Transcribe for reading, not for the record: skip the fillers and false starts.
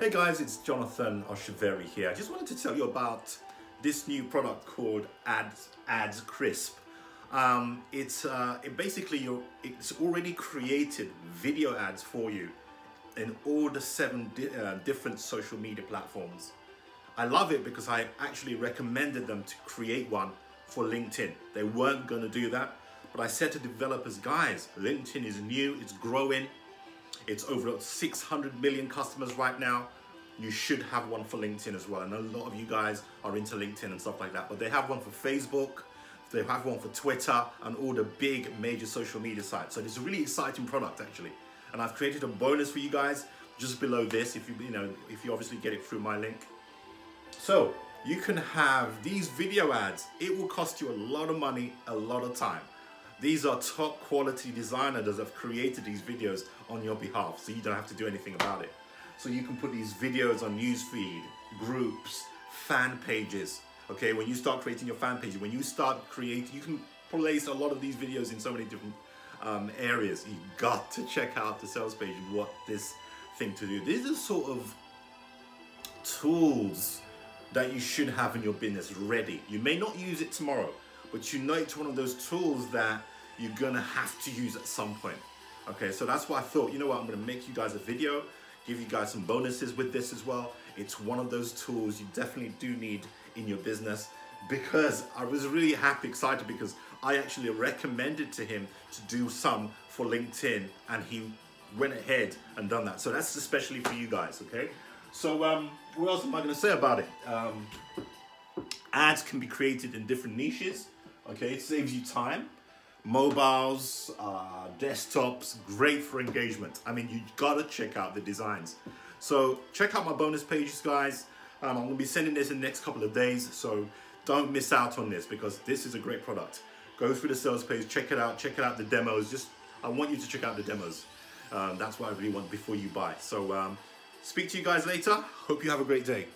Hey guys, it's Jonathan Oshiveri here. I just wanted to tell you about this new product called AdsCrip. It's already created video ads for you in all the seven different social media platforms. I love it because I actually recommended them to create one for LinkedIn. They weren't going to do that, but I said to developers, guys, LinkedIn is new, it's growing. It's over 600 million customers right now. You should have one for LinkedIn as well. I know a lot of you guys are into LinkedIn and stuff like that, but they have one for Facebook, they have one for Twitter and all the big major social media sites. So it's a really exciting product actually. And I've created a bonus for you guys just below this if you obviously get it through my link. So you can have these video ads. It will cost you a lot of money, a lot of time. These are top quality designers that have created these videos on your behalf, so you don't have to do anything about it. So you can put these videos on newsfeed, groups, fan pages. Okay, when you start creating your fan page, when you start creating, you can place a lot of these videos in so many different areas. You got to check out the sales page and what this thing to do. These are sort of tools that you should have in your business ready. You may not use it tomorrow, but you know it's one of those tools that you're gonna have to use at some point. Okay, so that's why I thought, you know what, I'm gonna make you guys a video, give you guys some bonuses with this as well. It's one of those tools you definitely do need in your business, because I was really happy, excited, because I actually recommended to him to do some for LinkedIn and he went ahead and done that. So that's especially for you guys, okay? So what else am I gonna say about it? Ads can be created in different niches. Okay, it saves you time. Mobiles, desktops, great for engagement. I mean, you gotta check out the designs. So check out my bonus pages, guys. I'm gonna be sending this in the next couple of days, so don't miss out on this because this is a great product. Go through the sales page, check it out the demos. I want you to check out the demos. That's what I really want before you buy. So speak to you guys later. Hope you have a great day.